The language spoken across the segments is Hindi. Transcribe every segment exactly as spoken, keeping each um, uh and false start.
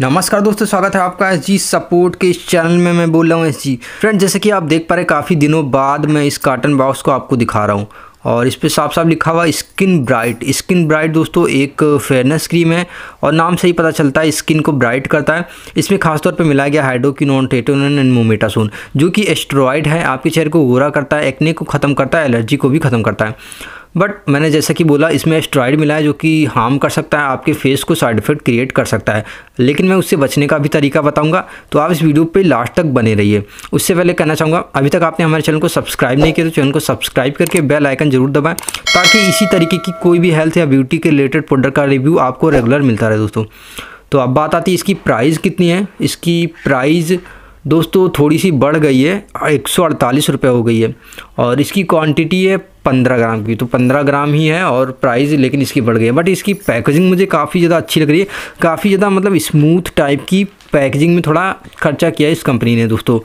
नमस्कार दोस्तों, स्वागत है आपका एस जी सपोर्ट के इस चैनल में। मैं बोल रहा हूँ एस जी फ्रेंड। जैसे कि आप देख पा रहे, काफ़ी दिनों बाद मैं इस कार्टन बॉक्स को आपको दिखा रहा हूँ और इस पे साफ साफ लिखा हुआ स्किन ब्राइट। स्किन ब्राइट दोस्तों एक फेयरनेस क्रीम है और नाम से ही पता चलता है स्किन को ब्राइट करता है। इसमें खासतौर पे मिलाया गया हाइड्रोक्विनोन, ट्रेटिनोइन एंड मोमेटासोन, जो कि एस्टेरॉयड है। आपके चेहरे को गोरा करता है, एक्ने को ख़त्म करता है, एलर्जी को भी ख़त्म करता है। बट मैंने जैसा कि बोला, इसमें एस्टेरॉयड मिला है जो कि हार्म कर सकता है, आपके फेस को साइड इफेक्ट क्रिएट कर सकता है। लेकिन मैं उससे बचने का भी तरीका बताऊंगा, तो आप इस वीडियो पे लास्ट तक बने रहिए। उससे पहले कहना चाहूँगा, अभी तक आपने हमारे चैनल को सब्सक्राइब नहीं किया तो चैनल को सब्सक्राइब करके बेल आइकन जरूर दबाएँ, ताकि इसी तरीके की कोई भी हेल्थ या ब्यूटी के रिलेटेड प्रोडक्ट का रिव्यू आपको रेगुलर मिलता रहे दोस्तों। तो अब बात आती है इसकी प्राइस कितनी है। इसकी प्राइस दोस्तों थोड़ी सी बढ़ गई है, एक सौ अड़तालीस रुपये हो गई है और इसकी क्वांटिटी है पंद्रह ग्राम की, तो पंद्रह ग्राम ही है और प्राइस लेकिन इसकी बढ़ गई है। बट इसकी पैकेजिंग मुझे काफ़ी ज़्यादा अच्छी लग रही है, काफ़ी ज़्यादा मतलब स्मूथ टाइप की पैकेजिंग में थोड़ा खर्चा किया है इस कंपनी ने दोस्तों,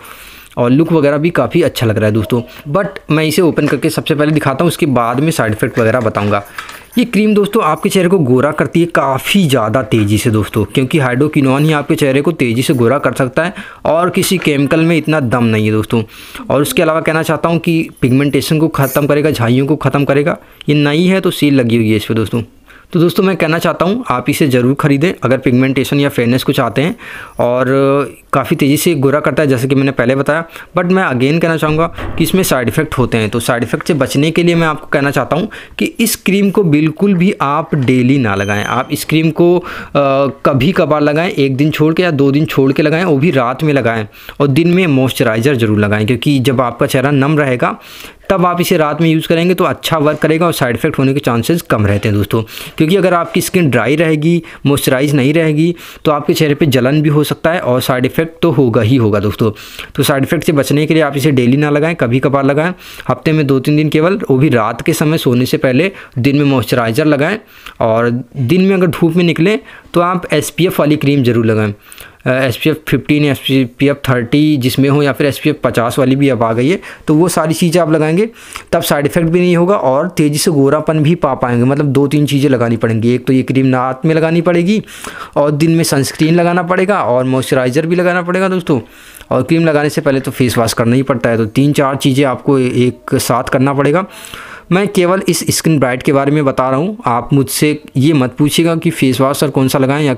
और लुक वगैरह भी काफ़ी अच्छा लग रहा है दोस्तों। बट मैं इसे ओपन करके सबसे पहले दिखाता हूँ, उसके बाद में साइड इफ़ेक्ट वगैरह बताऊँगा। ये क्रीम दोस्तों आपके चेहरे को गोरा करती है काफ़ी ज़्यादा तेज़ी से दोस्तों, क्योंकि हाइड्रोक्विनोन ही आपके चेहरे को तेज़ी से गोरा कर सकता है और किसी केमिकल में इतना दम नहीं है दोस्तों। और उसके अलावा कहना चाहता हूँ कि पिगमेंटेशन को ख़त्म करेगा, झाइयों को ख़त्म करेगा। ये नई है तो सील लगी हुई है इस पर दोस्तों। तो दोस्तों मैं कहना चाहता हूँ आप इसे ज़रूर ख़रीदें अगर पिगमेंटेशन या फेयरनेस को चाहते हैं, और काफ़ी तेज़ी से गोरा करता है जैसे कि मैंने पहले बताया। बट मैं अगेन कहना चाहूँगा कि इसमें साइड इफ़ेक्ट होते हैं, तो साइड इफ़ेक्ट से बचने के लिए मैं आपको कहना चाहता हूँ कि इस क्रीम को बिल्कुल भी आप डेली ना लगाएँ। आप इस क्रीम को आ, कभी कभार लगाएँ, एक दिन छोड़ के या दो दिन छोड़ के लगाएँ, वो भी रात में लगाएँ, और दिन में मॉइस्चराइज़र ज़रूर लगाएँ, क्योंकि जब आपका चेहरा नम रहेगा तब आप इसे रात में यूज़ करेंगे तो अच्छा वर्क करेगा और साइड इफ़ेक्ट होने के चांसेस कम रहते हैं दोस्तों। क्योंकि अगर आपकी स्किन ड्राई रहेगी, मॉइस्चराइज नहीं रहेगी, तो आपके चेहरे पे जलन भी हो सकता है और साइड इफ़ेक्ट तो होगा ही होगा दोस्तों। तो साइड इफ़ेक्ट से बचने के लिए आप इसे डेली ना लगाएं, कभी कभार लगाएं, हफ्ते में दो तीन दिन केवल, वो भी रात के समय सोने से पहले। दिन में मॉइस्चराइज़र लगाएं और दिन में अगर धूप में निकलें तो आप एस पी एफ़ वाली क्रीम ज़रूर लगाएँ। S P F fifteen, S P F thirty जिसमें हो, या फिर एस पी एफ़ पचास वाली भी अब आ गई है, तो वो सारी चीज़ें आप लगाएंगे तब साइड इफ़ेक्ट भी नहीं होगा और तेज़ी से गोरापन भी पा पाएंगे। मतलब दो तीन चीज़ें लगानी पड़ेंगी, एक तो ये क्रीम रात में लगानी पड़ेगी और दिन में सनस्क्रीन लगाना पड़ेगा और मॉइस्चराइज़र भी लगाना पड़ेगा दोस्तों, और क्रीम लगाने से पहले तो फेस वॉश करना ही पड़ता है। तो तीन चार चीज़ें आपको एक साथ करना पड़ेगा। मैं केवल इस स्किन ब्राइट के बारे में बता रहा हूँ, आप मुझसे ये मत पूछिएगा कि फ़ेस वाश और कौन सा लगाएं या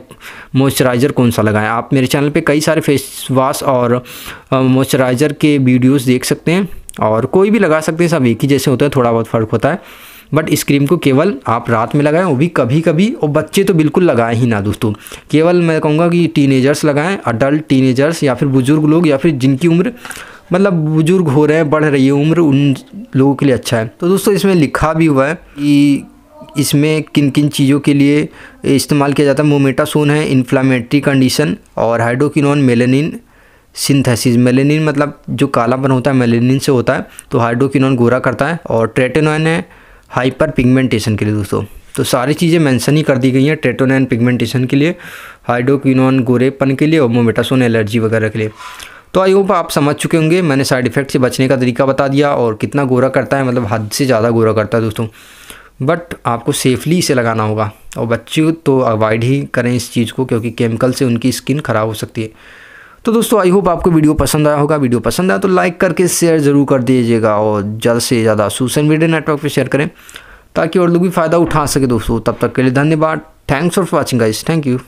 मॉइस्चराइज़र कौन सा लगाएं। आप मेरे चैनल पे कई सारे फेस वाश और मॉइस्चराइज़र के वीडियोस देख सकते हैं और कोई भी लगा सकते हैं, सब एक ही जैसे होता है, थोड़ा बहुत फ़र्क होता है। बट इस क्रीम को केवल आप रात में लगाएं, वो भी कभी कभी, और बच्चे तो बिल्कुल लगाएं ही ना दोस्तों। केवल मैं कहूँगा कि टीनेजर्स लगाएं, अडल्ट टीनेजर्स या फिर बुज़ुर्ग लोग, या फिर जिनकी उम्र मतलब बुजुर्ग हो रहे हैं, बढ़ रही है उम्र, उन लोगों के लिए अच्छा है। तो दोस्तों इसमें लिखा भी हुआ है कि इसमें किन किन चीज़ों के लिए इस्तेमाल किया जाता है। मोमेटासोन है इन्फ्लामेटरी कंडीशन, और हाइड्रोक्विनोन मेलेनिन सिंथेसिस। मेलेनिन मतलब जो कालापन होता है मेलेनिन से होता है, तो हाइड्रोक्विनोन गोरा करता है, और ट्रेटिनोइन है हाइपर पिगमेंटेशन के लिए दोस्तों। तो सारी चीज़ें मेंशन ही कर दी गई हैं, ट्रेटिनोइन पिगमेंटेशन के लिए, हाइड्रोक्विनोन गोरेपन के लिए, और मोमेटासोन एलर्जी वगैरह के लिए। तो आई होप आप समझ चुके होंगे, मैंने साइड इफ़ेक्ट से बचने का तरीका बता दिया और कितना गोरा करता है, मतलब हद से ज़्यादा गोरा करता है दोस्तों। बट आपको सेफली इसे लगाना होगा, और बच्चे तो अवॉइड ही करें इस चीज़ को, क्योंकि केमिकल से उनकी स्किन ख़राब हो सकती है। तो दोस्तों आई होप आपको वीडियो पसंद आया होगा। वीडियो पसंद आया तो लाइक करके शेयर ज़रूर कर दीजिएगा, और ज़्यादा से ज़्यादा सोशल मीडिया नेटवर्क पर शेयर करें ताकि और लोग भी फ़ायदा उठा सके दोस्तों। तब तक के लिए धन्यवाद। Thanks for watching guys, thank you.